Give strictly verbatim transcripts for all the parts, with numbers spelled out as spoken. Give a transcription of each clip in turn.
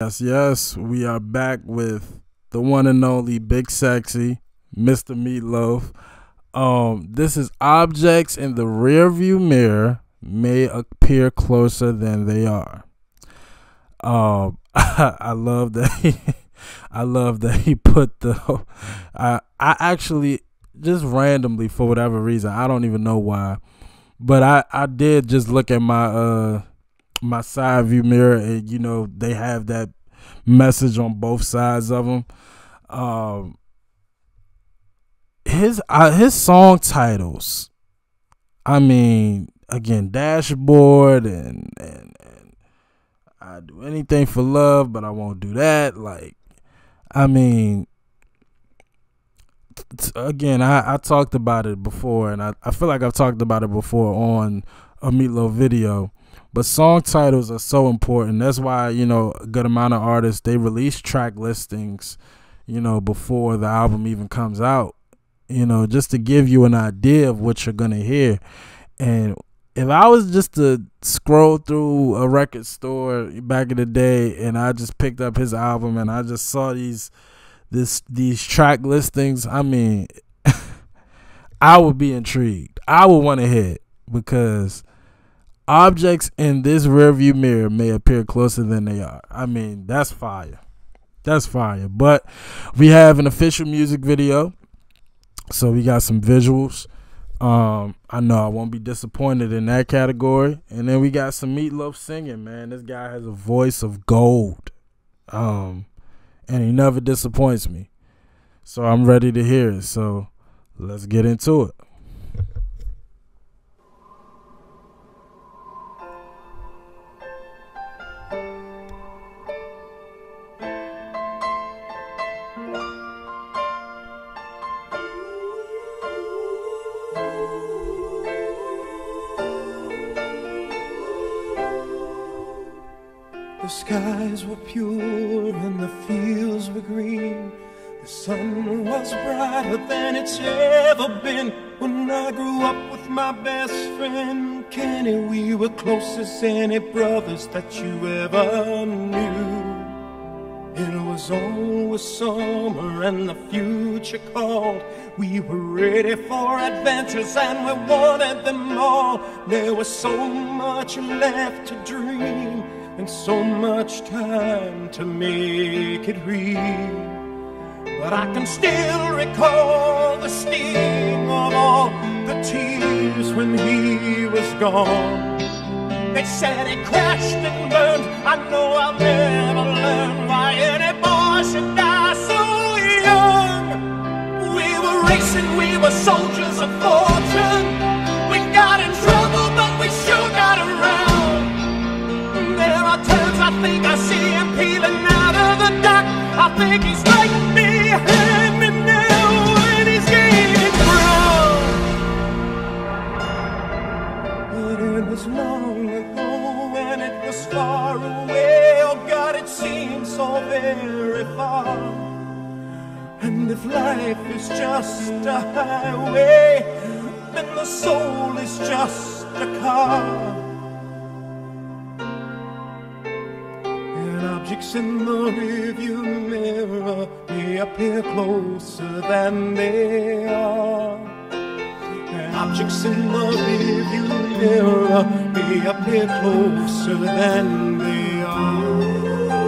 Yes, yes, we are back with the one and only Big Sexy, Mister Meat Loaf. Um, this is Objects in the Rear View Mirror May Appear Closer Than They Are. Um, I, I love that. He, I love that he put the. I I actually just randomly, for whatever reason, I don't even know why, but I I did just look at my uh. my side view mirror, and you know they have that message on both sides of them. Um, his uh, his song titles, I mean, again, Dashboard and and and I do anything for love, but I won't do that. Like, I mean, t- again, I I talked about it before, and I I feel like I've talked about it before on a Meat Loaf video. But song titles are so important. That's why, you know, a good amount of artists, they release track listings, you know, before the album even comes out, you know, just to give you an idea of what you're going to hear. And if I was just to scroll through a record store back in the day and I just picked up his album and I just saw these this these track listings, I mean, I would be intrigued. I would want to hear it, because Objects in this rearview mirror may appear closer than they are. I mean, that's fire. That's fire. But we have an official music video, so we got some visuals. Um, I know I won't be disappointed in that category. And then we got some Meat Loaf singing, man. This guy has a voice of gold. Um, and he never disappoints me. So I'm ready to hear it. So let's get into it. The skies were pure and the fields were green. The sun was brighter than it's ever been. When I grew up with my best friend Kenny, we were close as any brothers that you ever knew. It was always summer and the future called. We were ready for adventures and we wanted them all. There was so much left to dream and so much time to make it real. But I can still recall the sting of all the tears when he was gone. They said he crashed and burned. I know I'll never learn why any boy should die so young. We were racing, we were soldiers of fortune. We got in trouble, but we sure got around. I think I see him peeling out of the dark. I think he's right behind me now, and he's getting brown. But it was long ago, and it was far away. Oh God, it seems so very far. And if life is just a highway, then the soul is just a car. Objects in the rearview mirror may appear closer than they are. And objects in the rearview mirror may appear closer than they are.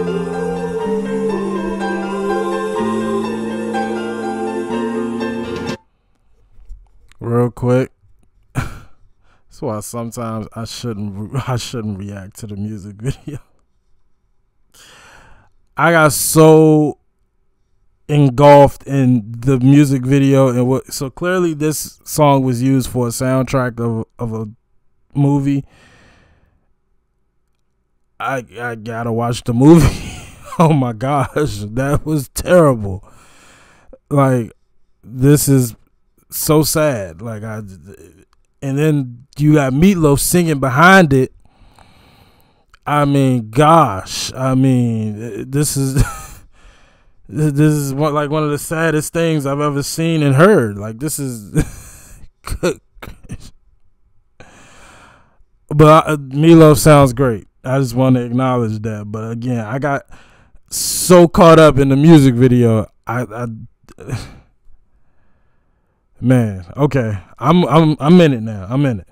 Real quick, that's why sometimes I shouldn't I shouldn't react to the music video. I got so engulfed in the music video, and what, so clearly this song was used for a soundtrack of of a movie. I I gotta watch the movie. Oh my gosh, that was terrible. Like, this is so sad. Like I, and then you got Meat Loaf singing behind it. I mean, gosh, I mean, this is, this is one, like one of the saddest things I've ever seen and heard. Like, this is, but I, Meat Loaf sounds great. I just want to acknowledge that. But again, I got, so caught up in the music video. I, I man, okay, I'm I'm I'm in it now. I'm in it.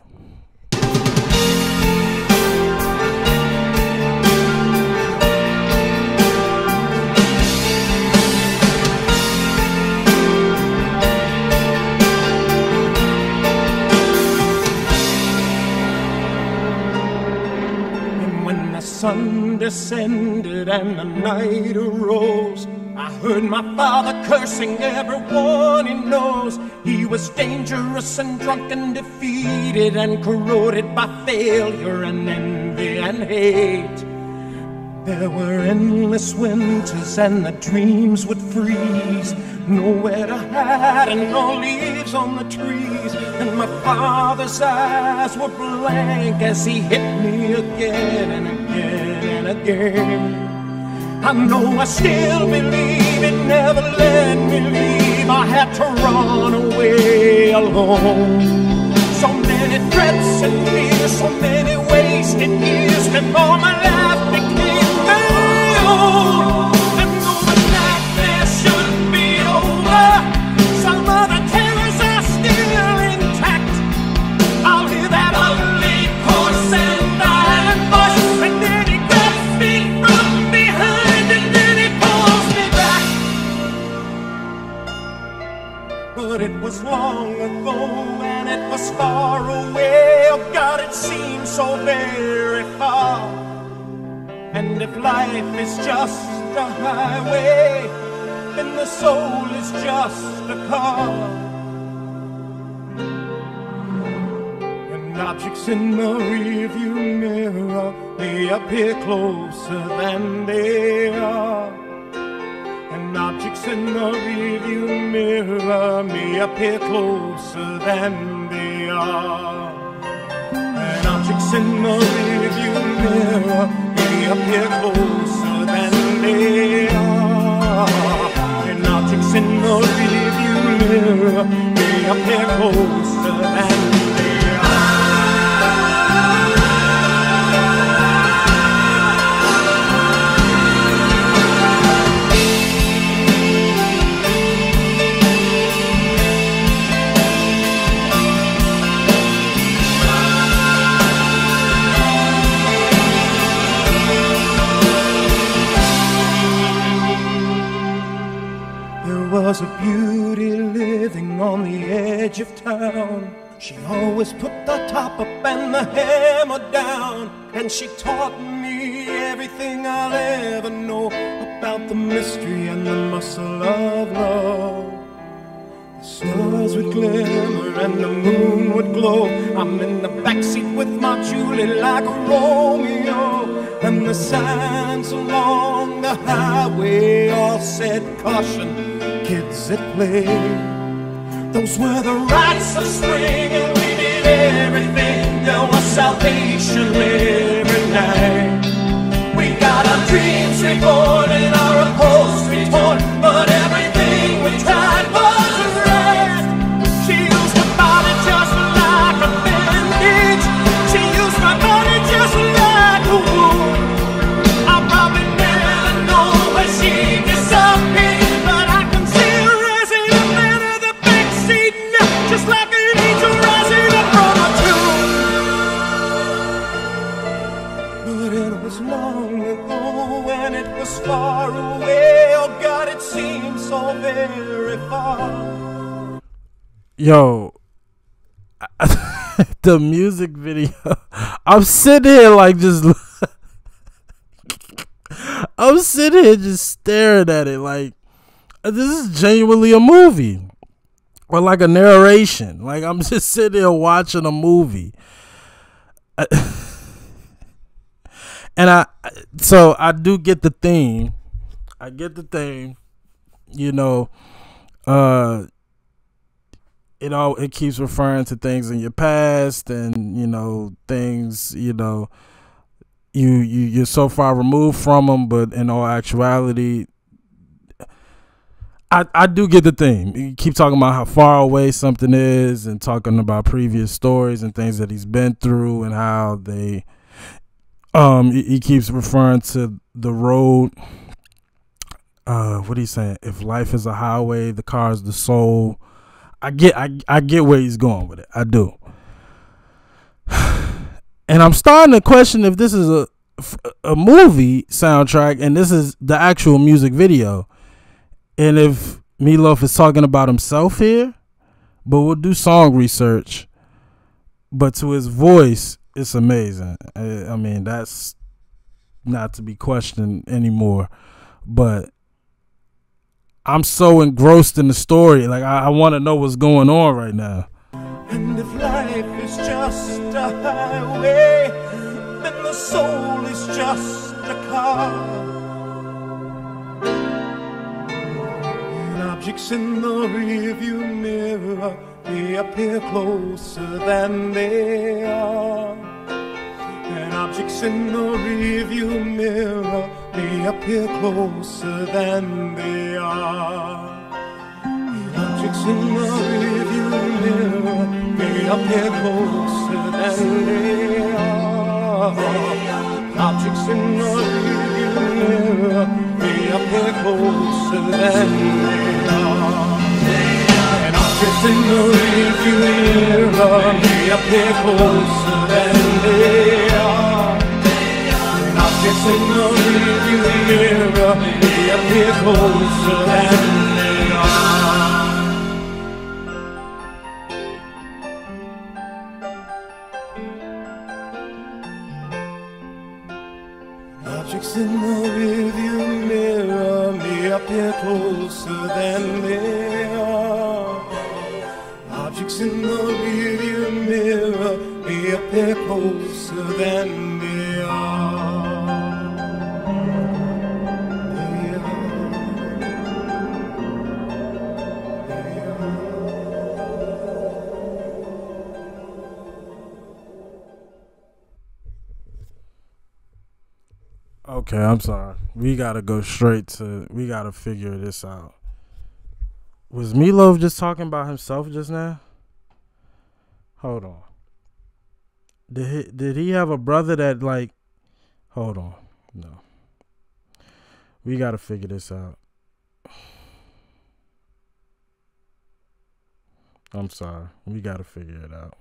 The sun descended and the night arose. I heard my father cursing everyone he knows. He was dangerous and drunk and defeated and corroded by failure and envy and hate. There were endless winters and the dreams would freeze. Nowhere to hide and no leaves on the trees. And my father's eyes were blank as he hit me again and again and again. I know I still believe it never let me leave. I had to run away alone. So many threats and fears, so many wasted years before my life became my own. It was long ago and it was far away. Oh God, it seems so very far. And if life is just a highway, then the soul is just a car. And objects in the rearview mirror, they appear closer than they are. Objects in the rearview mirror may appear closer than they are. And objects in the rearview mirror may appear closer than they are. And objects in the rearview mirror may appear closer than they are. There was a beauty living on the edge of town. She always put the top up and the hammer down. And she taught me everything I'll ever know about the mystery and the muscle of love. The stars would glimmer and the moon would glow. I'm in the backseat with my Julie like a Romeo. And the signs along the highway all said caution, kids at play. Those were the rites of spring, and we did everything. There was salvation every night. We got our dreams reborn and our upholstery torn, but everything we tried wasn't right. She used my body just like a bandage. She used my body just like a wound. I'll probably never know where she disappeared. Far away, oh God, it seems so very far. Yo, I, the music video. I'm sitting here like just. I'm sitting here just staring at it like this is genuinely a movie or like a narration. Like I'm just sitting here watching a movie. I, And I, so I do get the theme. I get the theme. You know, uh, it all it keeps referring to things in your past, and you know things. You know, you you you're so far removed from them, but in all actuality, I I do get the theme. You keep talking about how far away something is, and talking about previous stories and things that he's been through, and how they. Um, he keeps referring to the road uh, what are you saying? If life is a highway, the car is the soul. I get, I, I get where he's going with it. I do. And I'm starting to question if this is a a movie soundtrack and this is the actual music video, and if Meat Loaf is talking about himself here. But we'll do song research. But to his voice, it's amazing. I mean, that's not to be questioned anymore. But I'm so engrossed in the story. Like, I, I want to know what's going on right now. And if life is just a highway, then the soul is just a car. And objects in the rearview mirror may appear closer than they are. And objects in the rearview mirror may appear closer than they are. Objects in the rearview mirror may appear closer than they are. Objects in the rearview mirror may appear closer than they are. And objects in the rearview mirror may appear closer than they are. And objects in the rearview mirror may appear closer than they are. Objects in the rearview mirror may appear closer than they are. Objects in the rearview mirror may appear closer than they are. They are. They are. Okay, I'm sorry. We gotta go straight to. We gotta figure this out. Was Meat Loaf just talking about himself just now? Hold on. Did he, did he have a brother that like? Hold on. No. We gotta figure this out. I'm sorry. We gotta figure it out.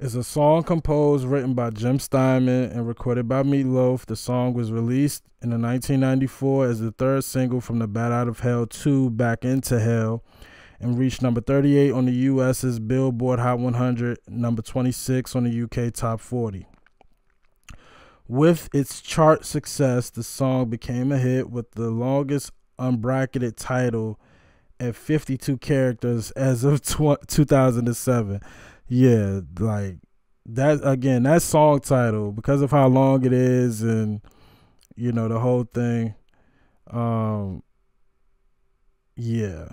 It's a song composed, written by Jim Steinman and recorded by Meat Loaf. The song was released in nineteen ninety-four as the third single from the Bat Out of Hell two Back Into Hell and reached number thirty-eight on the U S's Billboard Hot one hundred, number twenty-six on the U K Top forty. With its chart success, the song became a hit with the longest unbracketed title at fifty-two characters as of two thousand seven. Yeah, like that again, that song title, because of how long it is and you know the whole thing. Um yeah,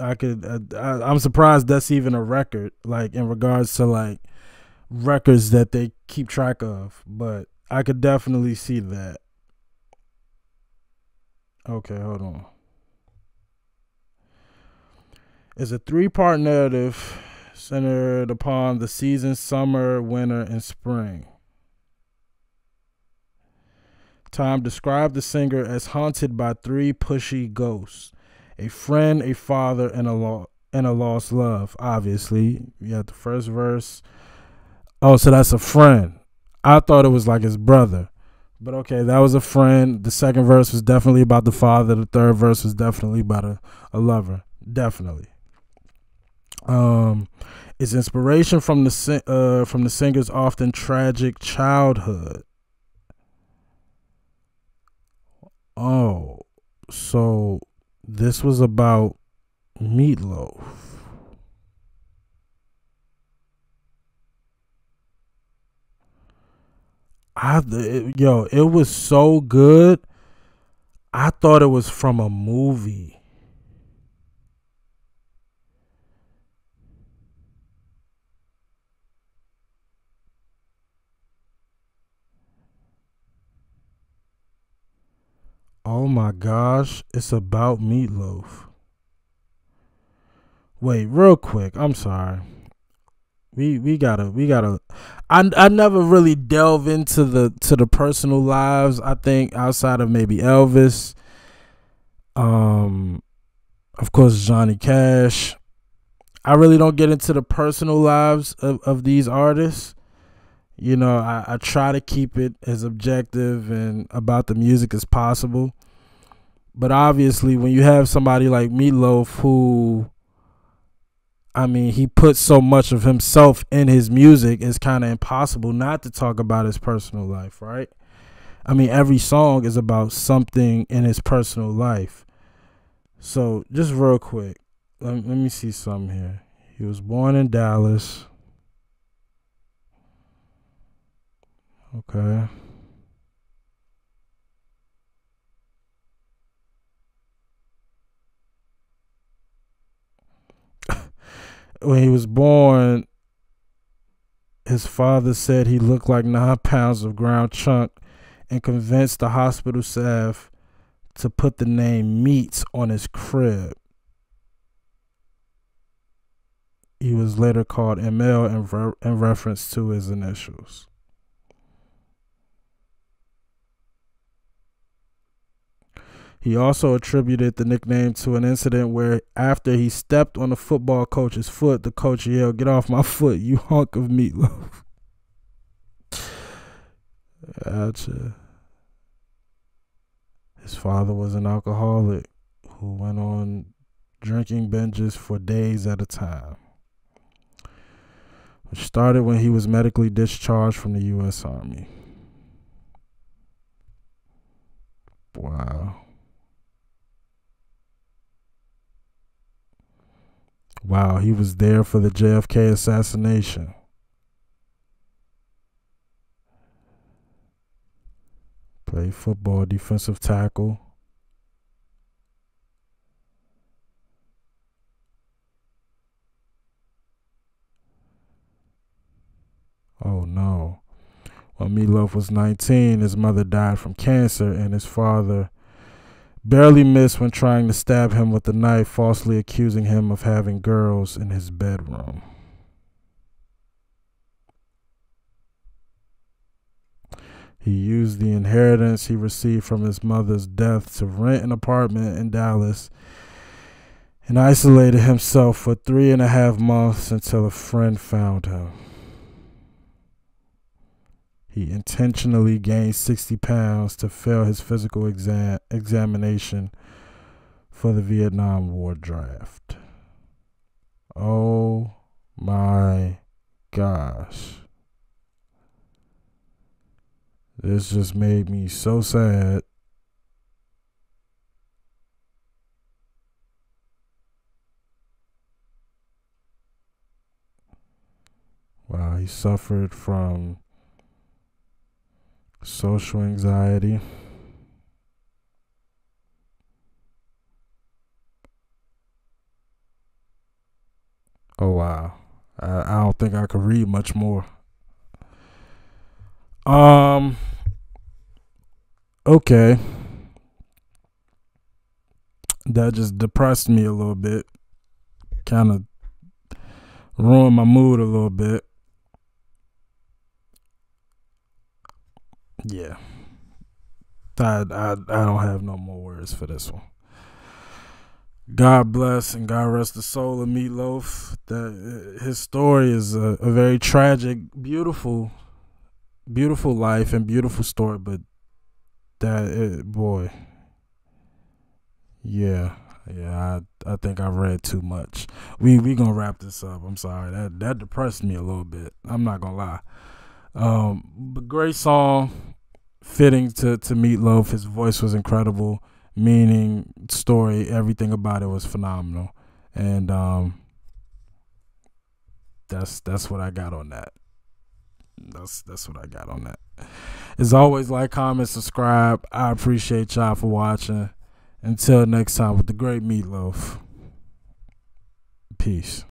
I could I, I, I'm surprised that's even a record, like in regards to like records that they keep track of, but I could definitely see that. Okay, hold on. It's a three-part narrative centered upon the season, summer, winter, and spring. Time described the singer as haunted by three pushy ghosts: a friend, a father, and a lo and a lost love. Obviously, you have the first verse. Oh, so that's a friend. I thought it was like his brother, but okay, that was a friend. The second verse was definitely about the father. The third verse was definitely about a, a lover. Definitely. Um, it's inspiration from the uh, from the singer's often tragic childhood. Oh, so this was about Meat Loaf. I it, yo, it was so good. I thought it was from a movie. Oh my gosh, it's about Meat Loaf. Wait, real quick, I'm sorry. we we gotta we gotta. I I never really delve into the to the personal lives. I think outside of maybe Elvis, um, of course Johnny Cash. I really don't get into the personal lives of, of these artists. You know, I, I try to keep it as objective and about the music as possible. But obviously, when you have somebody like Meat Loaf who, I mean, he puts so much of himself in his music, it's kind of impossible not to talk about his personal life, right? I mean, every song is about something in his personal life. So, just real quick, let, let me see something here. He was born in Dallas. Okay. When he was born, his father said he looked like nine pounds of ground chunk and convinced the hospital staff to put the name Meats on his crib. He was later called M L in, re in reference to his initials. He also attributed the nickname to an incident where after he stepped on the football coach's foot, the coach yelled, "Get off my foot, you hunk of Meat Loaf." Gotcha. His father was an alcoholic who went on drinking binges for days at a time, which started when he was medically discharged from the U S Army. Wow. Wow, he was there for the J F K assassination. Played football, defensive tackle. Oh no. When Meat Loaf was nineteen, his mother died from cancer and his father barely missed when trying to stab him with a knife, falsely accusing him of having girls in his bedroom. He used the inheritance he received from his mother's death to rent an apartment in Dallas and isolated himself for three and a half months until a friend found him. He intentionally gained sixty pounds to fail his physical exam examination for the Vietnam War draft. Oh my gosh. This just made me so sad. Wow, he suffered from social anxiety, oh wow, I, I don't think I could read much more. Um, okay, that just depressed me a little bit, kind of ruined my mood a little bit. Yeah, I, I, I don't have no more words for this one. God bless and God rest the soul of Meat Loaf. That, his story is a, a very tragic, beautiful, beautiful life and beautiful story. But that, it, boy, yeah, yeah, I, I think I read too much. We we gonna wrap this up. I'm sorry, that that depressed me a little bit. I'm not gonna lie. Um, but great song, fitting to, to Meat Loaf. His voice was incredible, meaning, story, everything about it was phenomenal. And um, that's that's what I got on that. That's that's what I got on that. As always, like, comment, subscribe. I appreciate y'all for watching. Until next time with the great Meat Loaf. Peace.